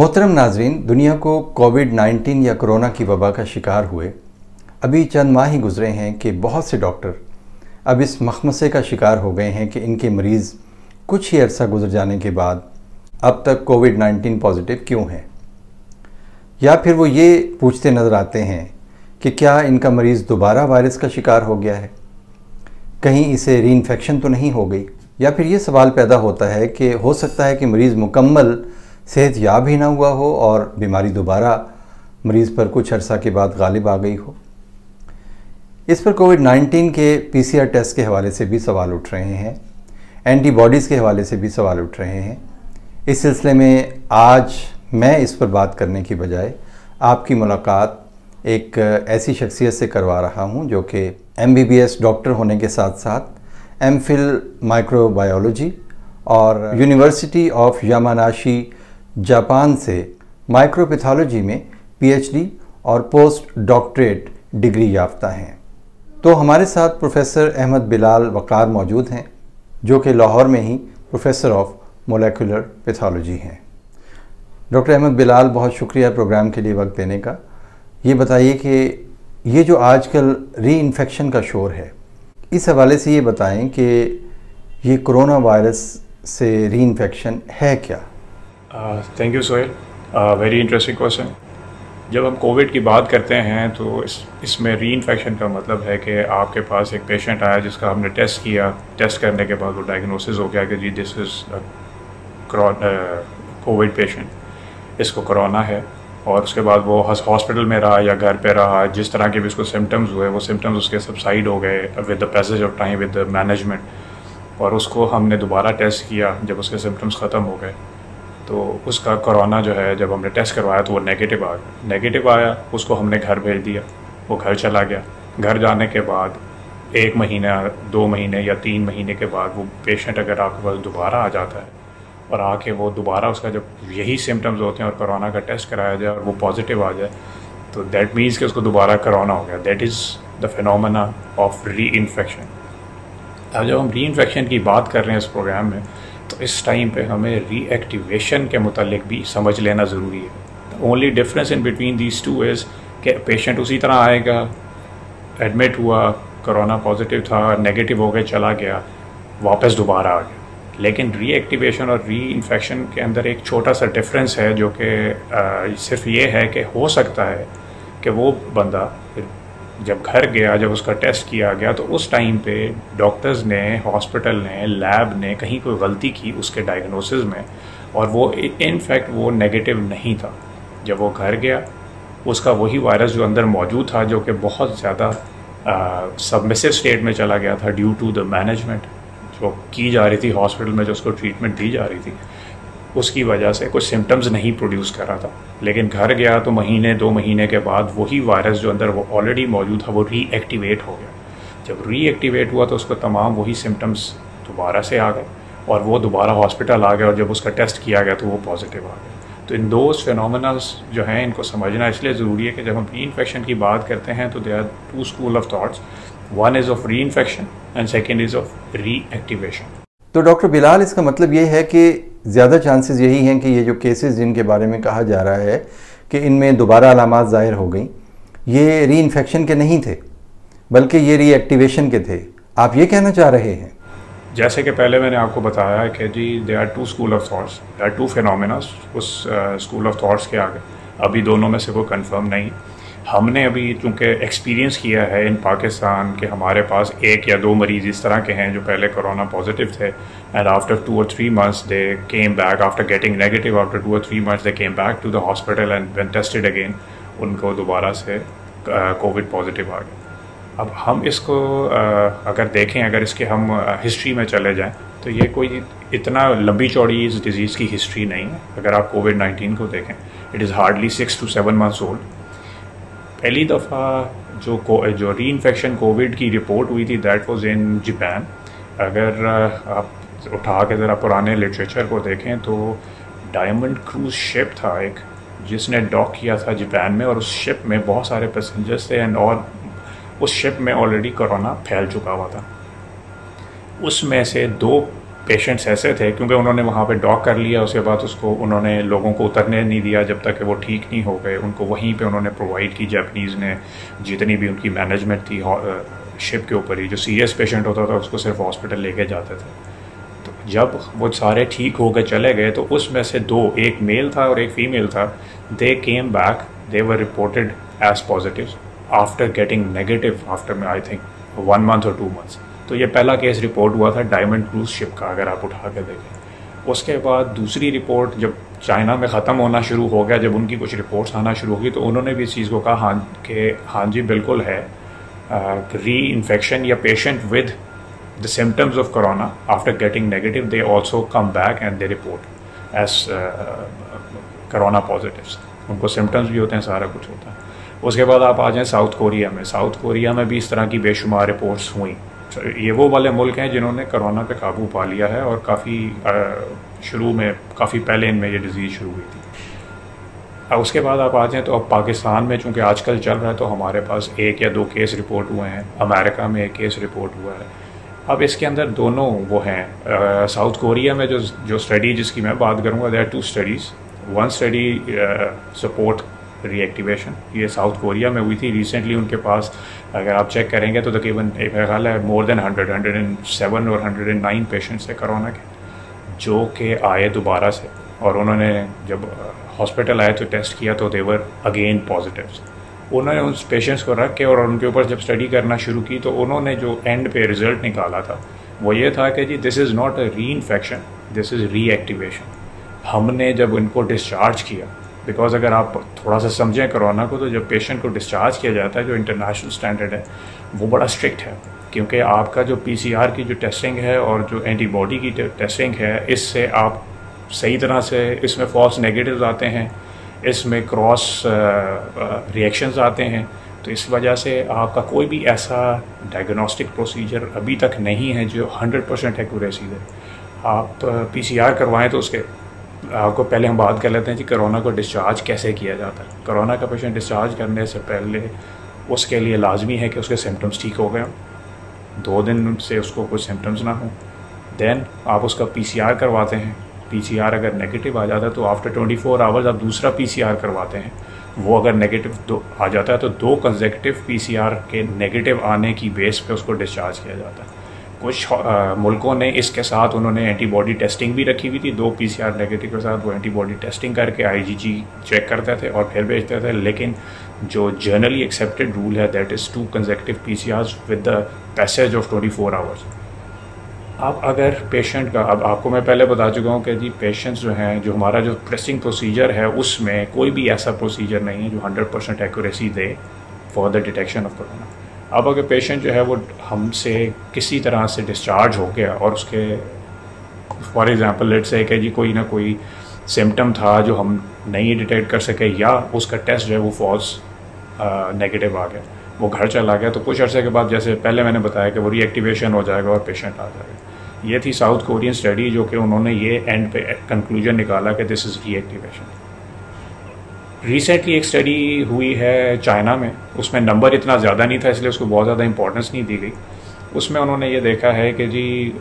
मोहतरम नाजरीन, दुनिया को कोविड-19 या कोरोना की वबा का शिकार हुए अभी चंद माह ही गुजरे हैं कि बहुत से डॉक्टर अब इस मखमसे का शिकार हो गए हैं कि इनके मरीज़ कुछ ही अरसा गुजर जाने के बाद अब तक कोविड-19 पॉजिटिव क्यों हैं, या फिर वो ये पूछते नज़र आते हैं कि क्या इनका मरीज़ दोबारा वायरस का शिकार हो गया है, कहीं इसे री इन्फेक्शन तो नहीं हो गई, या फिर ये सवाल पैदा होता है कि हो सकता है कि मरीज़ मुकम्मल सेहत याब ही ना हुआ हो और बीमारी दोबारा मरीज़ पर कुछ अरसा के बाद गालिब आ गई हो। इस पर कोविड-19 के पीसीआर टेस्ट के हवाले से भी सवाल उठ रहे हैं, एंटीबॉडीज़ के हवाले से भी सवाल उठ रहे हैं। इस सिलसिले में आज मैं इस पर बात करने की बजाय आपकी मुलाकात एक ऐसी शख्सियत से करवा रहा हूं जो कि MBBS डॉक्टर होने के साथ साथ MPhil माइक्रोबायोलॉजी और यूनिवर्सिटी ऑफ यामानाशी जापान से माइक्रोपैथोलॉजी में PhD और पोस्ट डॉक्टरेट डिग्री याफ्ता हैं। तो हमारे साथ प्रोफेसर अहमद बिलाल वक़ार मौजूद हैं जो कि लाहौर में ही प्रोफेसर ऑफ मोलिकुलर पैथोलॉजी हैं। डॉक्टर अहमद बिलाल, बहुत शुक्रिया प्रोग्राम के लिए वक्त देने का। ये बताइए कि ये जो आजकल री इन्फेक्शन का शोर है, इस हवाले से ये बताएं कि ये कोरोना वायरस से री इन्फेक्शन है क्या? Thank you Sohail, very interesting question. जब हम कोविड की बात करते हैं तो इसमें री इन्फेक्शन का मतलब है कि आपके पास एक पेशेंट आया जिसका हमने टेस्ट किया, टेस्ट करने के बाद वो डायग्नोसिस हो गया कि जी दिस इज़ कोविड पेशेंट, इसको कोरोना है, और उसके बाद वो हॉस्पिटल में रहा या घर पे रहा, जिस तरह के भी उसको सिम्टम्स हुए वो सिम्टम्स उसके सबसाइड हो गए with the passage of time with the management, और उसको हमने दोबारा टेस्ट किया जब उसके सिम्टम्स ख़त्म हो गए तो उसका कोरोना जो है जब हमने टेस्ट करवाया तो वो नेगेटिव आया, उसको हमने घर भेज दिया, वो घर चला गया। घर जाने के बाद 1 महीना 2 महीने या 3 महीने के बाद वो पेशेंट अगर आपके पास दोबारा आ जाता है और आके वो दोबारा उसका जब यही सिम्टम्स होते हैं और कोरोना का टेस्ट कराया जाए और वो पॉजिटिव आ जाए तो दैट मीन्स कि उसको दोबारा कोरोना हो गया। That is the phenomena of reinfection. अब जब हम री इन्फेक्शन की बात कर रहे हैं इस प्रोग्राम में तो इस टाइम पे हमें रीएक्टिवेशन के मुतालिक भी समझ लेना ज़रूरी है। The only difference in between these two is कि पेशेंट उसी तरह आएगा, एडमिट हुआ, कोरोना पॉजिटिव था, नेगेटिव हो गया, चला गया, वापस दोबारा आ गया। लेकिन रीएक्टिवेशन और री इन्फेक्शन के अंदर एक छोटा सा डिफरेंस है जो कि सिर्फ ये है कि हो सकता है कि वो बंदा जब घर गया, जब उसका टेस्ट किया गया तो उस टाइम पे डॉक्टर्स ने, हॉस्पिटल ने, लैब ने कहीं कोई गलती की उसके डायग्नोसिस में और वो इनफैक्ट वो नेगेटिव नहीं था। जब वो घर गया उसका वही वायरस जो अंदर मौजूद था जो कि बहुत ज़्यादा सबमिसिव स्टेट में चला गया था ड्यू टू द मैनेजमेंट जो की जा रही थी हॉस्पिटल में, जो उसको ट्रीटमेंट दी जा रही थी, उसकी वजह से कुछ सिम्टम्स नहीं प्रोड्यूस कर रहा था। लेकिन घर गया तो 1-2 महीने के बाद वही वायरस जो अंदर वो ऑलरेडी मौजूद था वो रीएक्टिवेट हो गया। जब रीएक्टिवेट हुआ तो उसको तमाम वही सिम्टम्स दोबारा से आ गए और वो दोबारा हॉस्पिटल आ गया और जब उसका टेस्ट किया गया तो वो पॉजिटिव आ गया। तो इन दो फिनोमेनास जो हैं इनको समझना इसलिए ज़रूरी है कि जब हम री इन्फेक्शन की बात करते हैं तो they are 2 school of thoughts, 1 is of reinfection and 2nd is of reactivation. तो डॉक्टर बिलाल, इसका मतलब ये है कि ज़्यादा चांसेस यही हैं कि ये जो केसेस जिनके बारे में कहा जा रहा है कि इनमें दोबारा अलामात ज़ाहिर हो गई, ये री इन्फेक्शन के नहीं थे बल्कि ये रीएक्टिवेशन के थे। आप ये कहना चाह रहे हैं? जैसे कि पहले मैंने आपको बताया कि जी they are 2 school of thoughts, they are 2 phenomena उस स्कूल ऑफ थॉट्स के आगे, अभी दोनों में से कोई कन्फर्म नहीं। हमने अभी चूँकि एक्सपीरियंस किया है इन पाकिस्तान के, हमारे पास 1 या 2 मरीज़ इस तरह के हैं जो पहले कोरोना पॉजिटिव थे and after 2 or 3 months they came back, after getting negative after 2 or 3 months they came back to the hospital and when tested again उनको दोबारा से कोविड पॉजिटिव आ गया। अब हम इसको अगर देखें, अगर इसके हम हिस्ट्री में चले जाएँ तो ये कोई इतना लंबी चौड़ी इस डिज़ीज़ की हिस्ट्री नहीं है। अगर आप कोविड-19 को देखें, it is hardly 6 to 7 months old. पहली दफ़ा जो री इन्फेक्शन कोविड की रिपोर्ट हुई थी दैट वाज इन जापान। अगर आप उठा के ज़रा पुराने लिटरेचर को देखें तो डायमंड क्रूज शिप था एक, जिसने डॉक किया था जापान में, और उस शिप में बहुत सारे पैसेंजर्स थे एंड और उस शिप में ऑलरेडी कोरोना फैल चुका हुआ था। उसमें से 2 पेशेंट्स ऐसे थे क्योंकि उन्होंने वहाँ पे डॉक कर लिया, उसके बाद उसको उन्होंने लोगों को उतरने नहीं दिया जब तक कि वो ठीक नहीं हो गए। उनको वहीं पे उन्होंने प्रोवाइड की, जापानीज़ ने जितनी भी उनकी मैनेजमेंट थी शिप के ऊपर ही। जो सीरियस पेशेंट होता था उसको सिर्फ हॉस्पिटल लेके जाते थे। तो जब वो सारे ठीक होकर चले गए तो उसमें से दो, एक मेल था और एक फीमेल था, they came back, they were reported as positive after getting negative after I think 1 month or 2 months। तो ये पहला केस रिपोर्ट हुआ था डायमंड क्रूज शिप का, अगर आप उठा के देखें। उसके बाद दूसरी रिपोर्ट जब चाइना में ख़त्म होना शुरू हो गया, जब उनकी कुछ रिपोर्ट्स आना शुरू होगी तो उन्होंने भी इस चीज़ को कहा हाँ जी बिल्कुल है री इन्फेक्शन या patient with the symptoms of corona after getting negative they also come back and they report as corona positives. उनको सिम्टम्स भी होते हैं, सारा कुछ होता है। उसके बाद आप आ जाएँ साउथ कोरिया में। साउथ कोरिया में भी इस तरह की बेशुमार रिपोर्ट्स हुई। ये वो वाले मुल्क हैं जिन्होंने कोरोना पे काबू पा लिया है और काफ़ी शुरू में, काफ़ी पहले इनमें ये डिज़ीज़ शुरू हुई थी। उसके बाद आप आ जाएँ तो अब पाकिस्तान में चूँकि आजकल चल रहा है तो हमारे पास 1 या 2 केस रिपोर्ट हुए हैं। अमेरिका में 1 केस रिपोर्ट हुआ है। अब इसके अंदर दोनों वो हैं, साउथ कोरिया में जो स्टडी जिसकी मैं बात करूँगा, there are 2 studies. 1 study support reactivation, ये साउथ कोरिया में हुई थी रिसेंटली। उनके पास अगर आप चेक करेंगे तो तकरीबन एक मेरा ख्याल है मोर देन 107 और 109 पेशेंट्स है कोरोना के जो के आए दोबारा से, और उन्होंने जब हॉस्पिटल आए तो टेस्ट किया तो देवर अगेन पॉजिटिव्स। उन्होंने उन पेशेंट्स को रख के और उनके ऊपर जब स्टडी करना शुरू की तो उन्होंने जो एंड पे रिज़ल्ट निकाला था वो ये था कि जी this is not a reinfection, this is reactivation. हमने जब इनको डिस्चार्ज किया, बिकॉज अगर आप थोड़ा सा समझें कोरोना को तो जब पेशेंट को डिस्चार्ज किया जाता है जो इंटरनेशनल स्टैंडर्ड है वो बड़ा स्ट्रिक्ट है, क्योंकि आपका जो पीसीआर की जो टेस्टिंग है और जो एंटीबॉडी की टेस्टिंग है इससे आप सही तरह से, इसमें फॉल्स नेगेटिव्स आते हैं, इसमें क्रॉस रिएक्शंस आते हैं, तो इस वजह से आपका कोई भी ऐसा डायग्नोस्टिक प्रोसीजर अभी तक नहीं है जो 100% एक्यूरेसी दे। आप पीसीआर करवाएं तो उसके आपको पहले हम बात कर लेते हैं कि कोरोना को डिस्चार्ज कैसे किया जाता है। कोरोना का पेशेंट डिस्चार्ज करने से पहले उसके लिए लाजमी है कि उसके सिम्टम्स ठीक हो गए, 2 दिन से उसको कुछ सिम्टम्स ना हो। देन आप उसका पीसीआर करवाते हैं, पीसीआर अगर नेगेटिव आ जाता है तो आफ्टर 24 आवर्स आप दूसरा पीसीआर करवाते हैं, वो अगर नेगेटिव आ जाता है तो 2 कंसेक्यूटिव पीसीआर के नेगेटिव आने की बेस पर उसको डिस्चार्ज किया जाता है। कुछ मुल्कों ने इसके साथ उन्होंने एंटीबॉडी टेस्टिंग भी रखी हुई थी, 2 पीसीआर नेगेटिव के साथ वो एंटीबॉडी टेस्टिंग करके आईजीजी चेक करते थे और फिर भेजते थे। लेकिन जो जनरली एक्सेप्टेड रूल है that is 2 consecutive PCR with the passage of 24 hours. अब अगर पेशेंट का, अब आपको मैं पहले बता चुका हूँ कि जी पेशेंट्स जो हैं, जो हमारा जो टेस्टिंग प्रोसीजर है उसमें कोई भी ऐसा प्रोसीजर नहीं है जो 100% एक्यूरेसी दे for the detection of corona. अब अगर पेशेंट जो है वो हमसे किसी तरह से डिस्चार्ज हो गया और उसके फॉर एग्ज़ाम्पल लेट्स से कि जी कोई ना कोई सिम्टम था जो हम नहीं डिटेक्ट कर सके या उसका टेस्ट जो है वो फॉल्स नेगेटिव आ गया, वो घर चला गया, तो कुछ अर्से के बाद जैसे पहले मैंने बताया कि वो रीएक्टिवेशन हो जाएगा और पेशेंट आ जाएगा। ये थी साउथ कोरियन स्टडी जो कि उन्होंने ये एंड पे कंक्लूजन निकाला कि दिस इज़ रीएक्टिवेशन। रिसेंटली एक स्टडी हुई है चाइना में, उसमें नंबर इतना ज़्यादा नहीं था इसलिए उसको बहुत ज़्यादा इंपॉर्टेंस नहीं दी गई। उसमें उन्होंने ये देखा है कि जी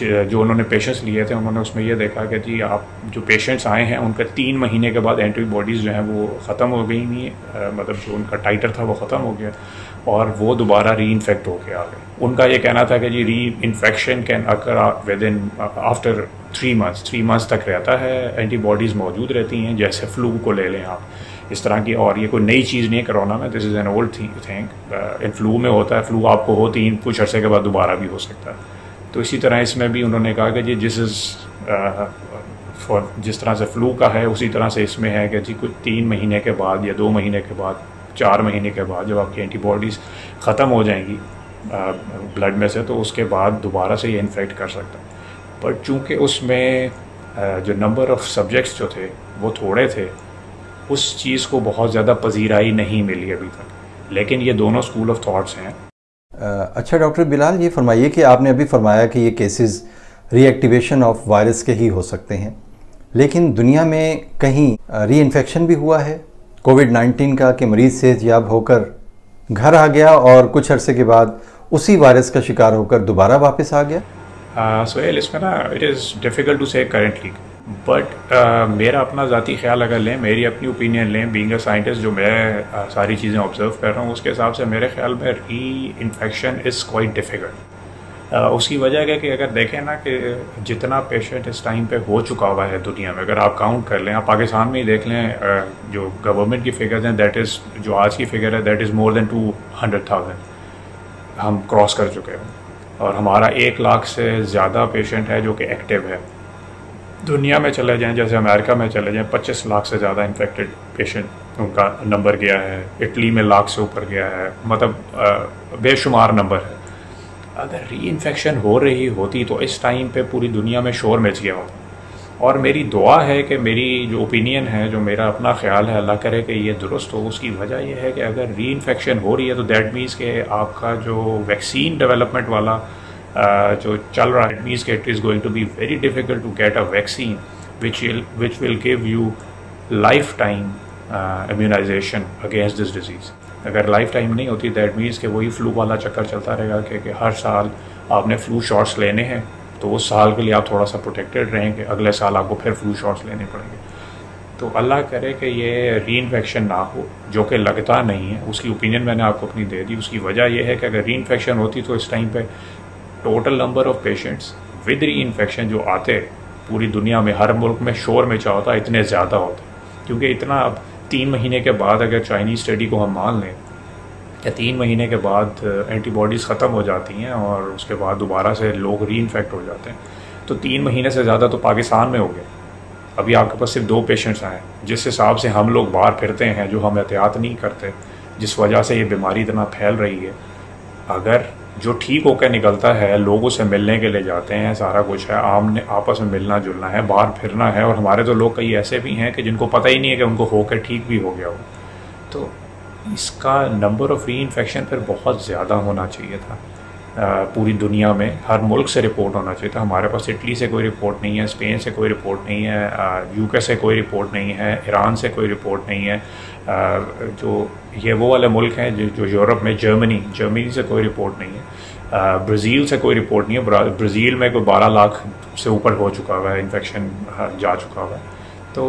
जो उन्होंने पेशेंट्स लिए थे उन्होंने उसमें ये देखा कि जी आप जो पेशेंट्स आए हैं उनका 3 महीने के बाद एंटीबॉडीज़ जो हैं वो ख़त्म हो गई नहीं, मतलब जो उनका टाइटर था वो ख़त्म हो गया और वो दोबारा री इन्फेक्ट होकर आ गए। उनका ये कहना था कि जी reinfection can occur within after 3 months। 3 months तक रहता है, एंटीबॉडीज़ मौजूद रहती हैं, जैसे फ्लू को ले लें आप इस तरह की, और ये कोई नई चीज़ नहीं है कोरोना में, this is an old thing. In flu में होता है, फ्लू आपको होती है कुछ अर्से के बाद दोबारा भी हो सकता है। तो इसी तरह इसमें भी उन्होंने कहा कि जी जिस तरह से फ्लू का है उसी तरह से इसमें है कि जी कुछ 3 महीने के बाद या 2 महीने के बाद 4 महीने के बाद जब आपकी एंटीबॉडीज़ ख़त्म हो जाएंगी ब्लड में से तो उसके बाद दोबारा से ये इन्फेक्ट कर सकता है। पर चूँकि उसमें जो नंबर ऑफ़ सब्जेक्ट्स जो थे वो थोड़े थे, उस चीज़ को बहुत ज़्यादा पजीराई नहीं मिली अभी तक। लेकिन ये दोनों स्कूल ऑफ थॉट्स हैं। अच्छा डॉक्टर बिलाल, ये फरमाइए कि आपने अभी फरमाया कि ये केसेस रीएक्टिवेशन ऑफ वायरस के ही हो सकते हैं, लेकिन दुनिया में कहीं रीइन्फेक्शन भी हुआ है कोविड-19 का, कि मरीज़ सेहतयाब होकर घर आ गया और कुछ अरसे के बाद उसी वायरस का शिकार होकर दोबारा वापस आ गया? Sohail, इसमें ना it is difficult to say currently, but मेरा अपना ज़ाती ख्याल अगर लें, मेरी अपनी ओपिनियन लें, बीइंग अ साइंटिस्ट जो मैं सारी चीज़ें ऑब्जर्व कर रहा हूँ उसके हिसाब से मेरे ख्याल में री इन्फेक्शन इज़ क्वाइट डिफ़िकल्ट। उसकी वजह क्या कि अगर देखें ना कि जितना पेशेंट इस टाइम पे हो चुका हुआ है दुनिया में, अगर आप काउंट कर लें, आप पाकिस्तान में ही देख लें, जो गवर्नमेंट की फिगर्स हैं, दैट इज़ जो आज की फिगर है दैट इज़ मोर दैन 200,000 हम क्रॉस कर चुके हैं और हमारा 1 लाख से ज़्यादा पेशेंट है जो कि एक्टिव है। दुनिया में चले जाएं, जैसे अमेरिका में चले जाएं, 25 लाख से ज़्यादा इन्फेक्टेड पेशेंट उनका नंबर गया है, इटली में लाख से ऊपर गया है, मतलब बेशुमार नंबर है। अगर री इन्फेक्शन हो रही होती तो इस टाइम पे पूरी दुनिया में शोर मच गया होता। और मेरी दुआ है कि मेरी जो ओपिनियन है, जो मेरा अपना ख्याल है, अल्लाह करे कि ये दुरुस्त हो। उसकी वजह यह है कि अगर री इन्फेक्शन हो रही है तो दैट मीन्स के आपका जो वैक्सीन डेवलपमेंट वाला जो चल रहा है, दैट मीन्स के it is going to be very difficult to get a vaccine which will give you lifetime immunisation against this disease. अगर लाइफ टाइम नहीं होती दैट मीन्स के वही फ़्लू वाला चक्कर चलता रहेगा कि हर साल आपने फ़्लू शॉट्स लेने हैं, तो उस साल के लिए आप थोड़ा सा प्रोटेक्टेड रहेंगे, अगले साल आपको फिर फ्लू शॉट्स लेने पड़ेंगे। तो अल्लाह करे कि ये री इन्फेक्शन ना हो, जो कि लगता नहीं है। उसकी ओपिनियन मैंने आपको अपनी दे दी। उसकी वजह यह है कि अगर री इन्फेक्शन होती तो इस टाइम पे total number of patients with reinfection जो आते पूरी दुनिया में, हर मुल्क में शोर में चाहता इतने ज़्यादा होते, क्योंकि इतना अब 3 महीने के बाद अगर चाइनीज़ स्टडी को हम मान लें या 3 महीने के बाद एंटीबॉडीज़ ख़त्म हो जाती हैं और उसके बाद दोबारा से लोग री इन्फेक्ट हो जाते हैं, तो 3 महीने से ज़्यादा तो पाकिस्तान में हो गए। अभी आपके पास सिर्फ 2 पेशेंट्स आए। जिस हिसाब से हम लोग बाहर फिरते हैं, जो हम एहतियात नहीं करते, जिस वजह से ये बीमारी इतना फैल रही है, अगर जो ठीक होकर निकलता है, लोग उससे मिलने के लिए जाते हैं, सारा कुछ है, आमने आपस में मिलना जुलना है, बाहर फिरना है, और हमारे तो लोग कई ऐसे भी हैं कि जिनको पता ही नहीं है कि उनको होकर ठीक भी हो गया हो, तो इसका नंबर ऑफ़ री इन्फेक्शन फिर बहुत ज़्यादा होना चाहिए था। पूरी दुनिया में हर मुल्क से रिपोर्ट होना चाहिए था। हमारे पास इटली से कोई रिपोर्ट नहीं है, स्पेन से कोई रिपोर्ट नहीं है, यूके से कोई रिपोर्ट नहीं है, ईरान से कोई रिपोर्ट नहीं है, जो ये वो वाले मुल्क हैं जो यूरोप में जर्मनी से कोई रिपोर्ट नहीं है, ब्राज़ील से कोई रिपोर्ट नहीं है। ब्राज़ील में कोई 12 लाख से ऊपर हो चुका हुआ है, इन्फेक्शन जा चुका हुआ है। तो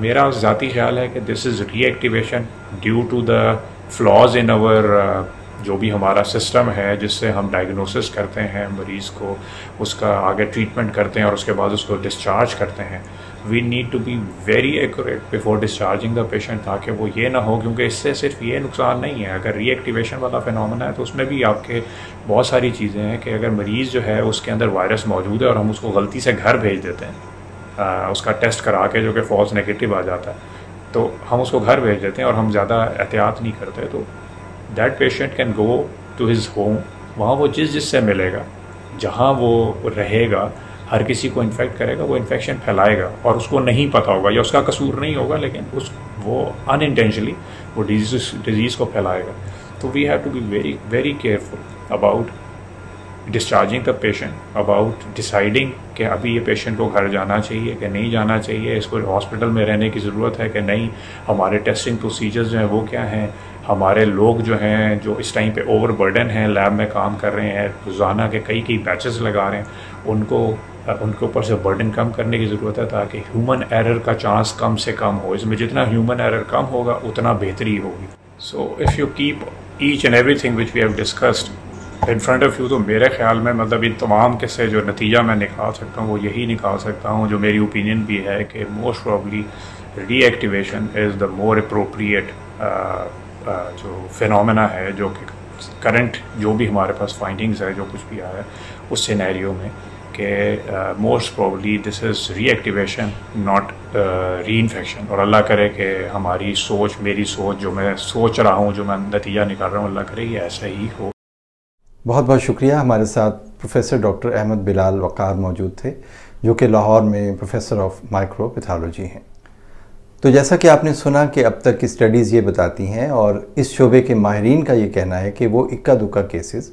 मेरा ज़ाती ख्याल है कि this is reactivation due to the flaws in our जो भी हमारा सिस्टम है, जिससे हम डायग्नोसिस करते हैं मरीज़ को, उसका आगे ट्रीटमेंट करते हैं और उसके बाद उसको डिस्चार्ज करते हैं। We need to be very accurate before discharging the patient, ताकि वो ये ना हो, क्योंकि इससे सिर्फ ये नुकसान नहीं है। अगर रीएक्टिवेशन वाला फिनोमेना है तो उसमें भी आपके बहुत सारी चीज़ें हैं कि अगर मरीज़ जो है उसके अंदर वायरस मौजूद है और हम उसको गलती से घर भेज देते हैं, उसका टेस्ट करा के, जो कि फॉल्स नेगेटिव आ जाता है, तो हम उसको घर भेज देते हैं और हम ज़्यादा एहतियात नहीं करते, तो that patient can go to his home. वहाँ वो जिससे मिलेगा, जहाँ वो रहेगा, हर किसी को इन्फेक्ट करेगा, वो इन्फेक्शन फैलाएगा और उसको नहीं पता होगा या उसका कसूर नहीं होगा, लेकिन वो अनइंटेंशनली वो डिजीज़ को फैलाएगा। तो we have to be very very careful about discharging the patient, about deciding कि अभी ये पेशेंट को घर जाना चाहिए कि नहीं जाना चाहिए, इसको हॉस्पिटल में रहने की ज़रूरत है कि नहीं, हमारे टेस्टिंग प्रोसीजर्स जो हैं वो क्या हैं, हमारे लोग जो हैं जो इस टाइम पे ओवर बर्डन हैं, लैब में काम कर रहे हैं, रोज़ाना के कई बैचेस लगा रहे हैं, उनके ऊपर से बर्डन कम करने की ज़रूरत है, ताकि ह्यूमन एरर का चांस कम से कम हो। इसमें जितना ह्यूमन एरर कम होगा उतना बेहतरी होगी। So if you keep each and every thing which we have discussed in front of you, तो मेरे ख्याल में मतलब इन तमाम के से जो नतीजा मैं निकाल सकता हूँ वो यही निकाल सकता हूँ, जो मेरी ओपिनियन भी है कि most probably reactivation is the more appropriate जो फिनोमेना है, जो कि करंट जो भी हमारे पास फाइंडिंग्स है, जो कुछ भी आया है उस सिनेरियो में, कि most probably this is reactivation not reinfection. और अल्लाह करे कि हमारी सोच, मेरी सोच, जो मैं सोच रहा हूँ, जो मैं नतीजा निकाल रहा हूँ, अल्लाह करे ये ऐसा ही हो। बहुत बहुत शुक्रिया। हमारे साथ प्रोफेसर डॉक्टर अहमद बिलाल वक़ार मौजूद थे, जो कि लाहौर में प्रोफेसर ऑफ माइक्रोपैथोलॉजी हैं। तो जैसा कि आपने सुना कि अब तक की स्टडीज़ ये बताती हैं और इस शोबे के माहरीन का ये कहना है कि वो इक्का दुक्का केसेस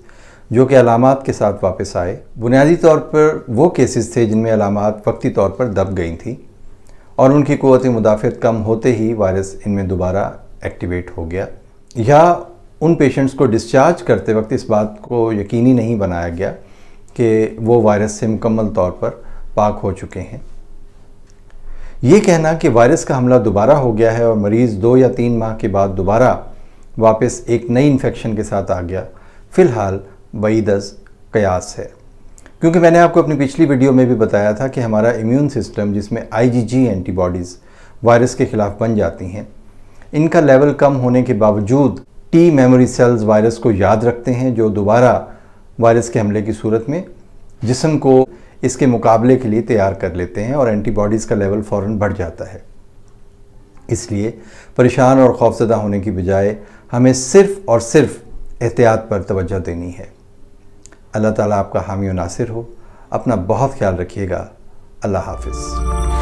जो कि अलामात के साथ वापस आए, बुनियादी तौर पर वो केसेस थे जिनमें अलामात वक्ती तौर पर दब गई थी और उनकी क़ुव्वत मुदाफ़त कम होते ही वायरस इनमें दोबारा एक्टिवेट हो गया, या उन पेशेंट्स को डिस्चार्ज करते वक्त इस बात को यकीनी नहीं बनाया गया कि वो वायरस से मुकम्मल तौर पर पाक हो चुके हैं। ये कहना कि वायरस का हमला दोबारा हो गया है और मरीज़ 2 या 3 माह के बाद दोबारा वापस एक नई इन्फेक्शन के साथ आ गया, फ़िलहाल बईदस कयास है, क्योंकि मैंने आपको अपनी पिछली वीडियो में भी बताया था कि हमारा इम्यून सिस्टम जिसमें IgG एंटीबॉडीज़ वायरस के ख़िलाफ़ बन जाती हैं, इनका लेवल कम होने के बावजूद T मेमोरी सेल्स वायरस को याद रखते हैं, जो दोबारा वायरस के हमले की सूरत में जिस्म को इसके मुकाबले के लिए तैयार कर लेते हैं और एंटीबॉडीज़ का लेवल फ़ौरन बढ़ जाता है। इसलिए परेशान और खौफज़दा होने की बजाय हमें सिर्फ़ और सिर्फ एहतियात पर तवज्जो देनी है। अल्लाह ताला आपका हामी और नासिर हो। अपना बहुत ख्याल रखिएगा। अल्लाह हाफिज़।